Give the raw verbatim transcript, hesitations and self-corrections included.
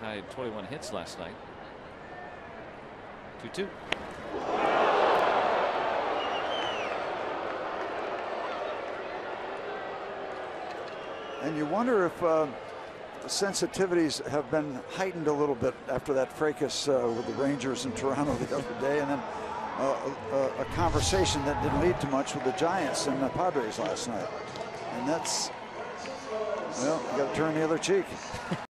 high at twenty-one hits last night. two two. And you wonder if uh, the sensitivities have been heightened a little bit after that fracas uh, with the Rangers in Toronto the other day, and then uh, a, a conversation that didn't lead to much with the Giants and the Padres last night. And that's, well, you got to turn the other cheek.